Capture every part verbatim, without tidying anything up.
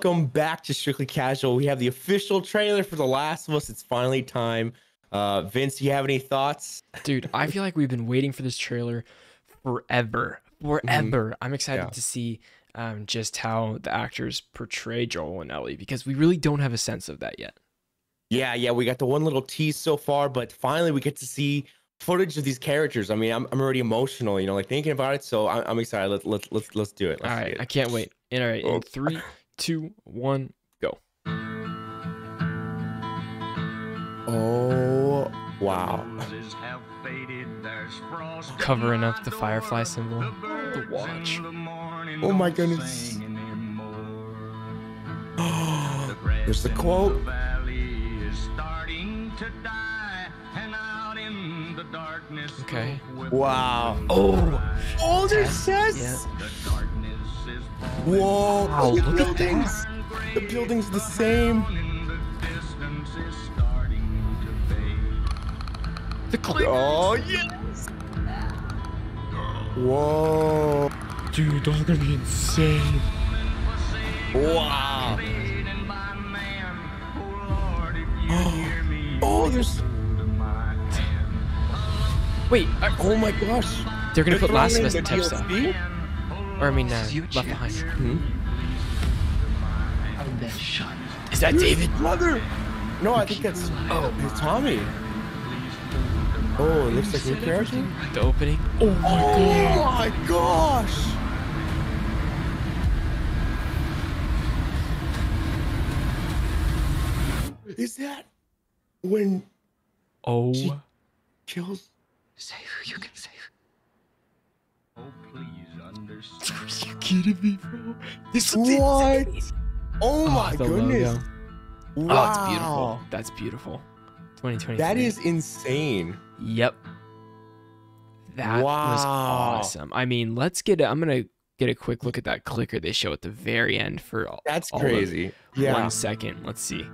Welcome back to Strictly Casual. We have the official trailer for The Last of Us. It's finally time. Uh, Vince, do you have any thoughts? Dude, I feel like we've been waiting for this trailer forever. Forever. Mm-hmm. I'm excited yeah. to see um, just how the actors portray Joel and Ellie, because we really don't have a sense of that yet. Yeah, yeah. We got the one little tease so far, but finally we get to see footage of these characters. I mean, I'm, I'm already emotional, you know, like thinking about it. So I'm, I'm excited. Let's, let's, let's, let's do it. Let's all right. It. I can't wait. And all right. Oh. In three, two, one, go. Oh, wow. Covering up the firefly symbol. The watch. Oh my goodness. There's the quote. Starting to die, and out in the darkness. Okay. Wow. Oh. Oh, there's Tess. Yeah. The darkness is whoa. Wow, the look buildings. At that. The building's the same. The clip. Oh, yes. Whoa. Dude, those are going to be insane. Wow. Oh, there's. Wait. I... Oh my gosh. They're gonna they're put Last of Us and Tech stuff. Or I mean, uh, Left Behind. Hmm? That shot. Is that David? Mother. No, I think that's. Oh, it's Tommy. Oh, it looks like new character. The opening. Oh my god. Oh my gosh. Is that when oh she kills? Say who you can say. Oh please understand. Are you kidding me, bro? This what? Is oh, oh my goodness. Logo. Wow. Oh, it's beautiful. That's beautiful. twenty twenty-three. That is insane. Yep. That wow. was awesome. I mean, let's get it. I'm gonna get a quick look at that clicker they show at the very end for all that's all crazy. Yeah. One second. Let's see.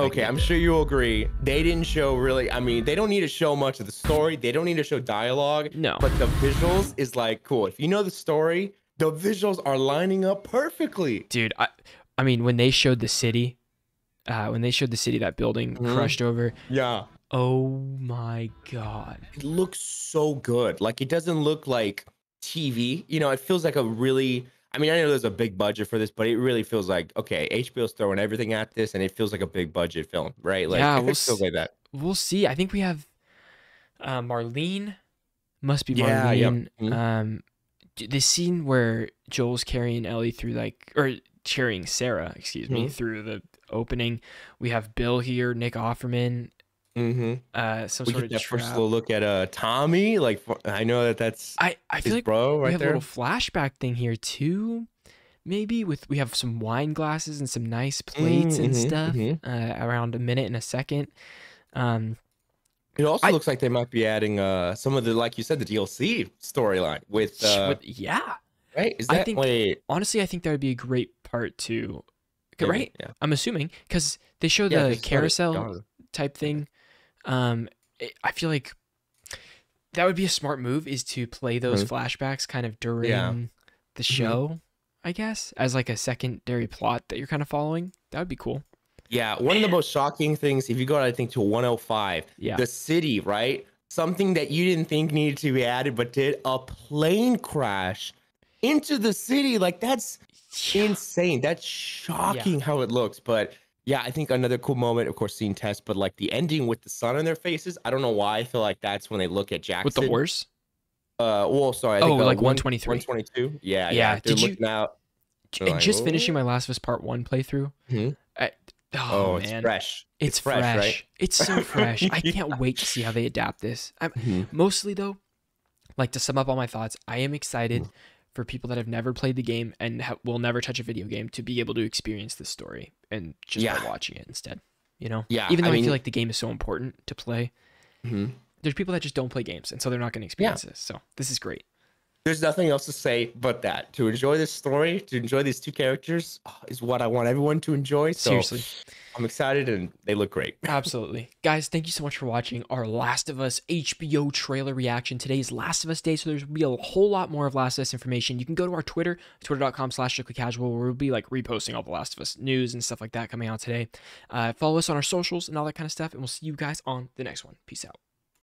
Okay, I'm sure you'll agree. They didn't show really, I mean, they don't need to show much of the story. They don't need to show dialogue. No. But the visuals is like, cool. If you know the story, the visuals are lining up perfectly. Dude, I I mean, when they showed the city, uh, when they showed the city, that building mm-hmm. crushed over. Yeah. Oh my God. It looks so good. Like, it doesn't look like T V. You know, it feels like a really... I mean, I know there's a big budget for this, but it really feels like, okay, H B O's throwing everything at this, and it feels like a big budget film, right? Like, yeah, we'll see. Like that. We'll see. I think we have uh, Marlene. Must be yeah, Marlene. Yep. Um, the scene where Joel's carrying Ellie through, like, or cheering Sarah, excuse mm-hmm. me, through the opening. We have Bill here, Nick Offerman. Mm-hmm. Uh, some we sort get of that trap. First little look at uh Tommy. Like, I know that that's I I feel like bro right we have there. A little flashback thing here too. Maybe with we have some wine glasses and some nice plates mm-hmm, and stuff mm-hmm. uh, around a minute and a second. Um, it also I, looks like they might be adding uh some of the like you said the D L C storyline with uh with, yeah right. Is that I think wait. honestly I think that would be a great part too. Maybe, right? Yeah. I'm assuming because they show yeah, the carousel type thing. Um, it, I feel like that would be a smart move is to play those mm-hmm. flashbacks kind of during yeah. the show, mm-hmm. I guess, as like a secondary plot that you're kind of following. That would be cool. Yeah. One Man. of the most shocking things, if you go, I think, to one oh five, yeah. the city, right? Something that you didn't think needed to be added, but did a plane crash into the city. Like, that's yeah. insane. That's shocking yeah. how it looks, but... Yeah, I think another cool moment, of course, seeing Tess, but like the ending with the sun on their faces. I don't know why I feel like that's when they look at Jackson. With the horse? Uh, well, sorry. I think, oh, uh, like one twenty-three. one twenty-two. Yeah, yeah. yeah. They're Did looking you... out. And like, just oh. finishing my Last of Us Part one playthrough. Mm-hmm. I... Oh, oh man. It's fresh. It's, it's fresh. fresh. Right? It's so fresh. I can't yeah. wait to see how they adapt this. I'm... Mm-hmm. Mostly, though, like to sum up all my thoughts, I am excited mm-hmm. for people that have never played the game and ha will never touch a video game to be able to experience this story and just yeah. by watching it instead, you know? Yeah. Even though I, mean, I feel like the game is so important to play, mm-hmm. there's people that just don't play games and so they're not going to experience yeah. this. So this is great. There's nothing else to say but that. To enjoy this story, to enjoy these two characters is what I want everyone to enjoy. So seriously, I'm excited and they look great. Absolutely. Guys, thank you so much for watching our Last of Us H B O trailer reaction. Today is Last of Us Day, so there's going to be a whole lot more of Last of Us information. You can go to our Twitter, twitter.com slash strictly casual, where we'll be like reposting all the Last of Us news and stuff like that coming out today. Uh, follow us on our socials and all that kind of stuff, and we'll see you guys on the next one. Peace out.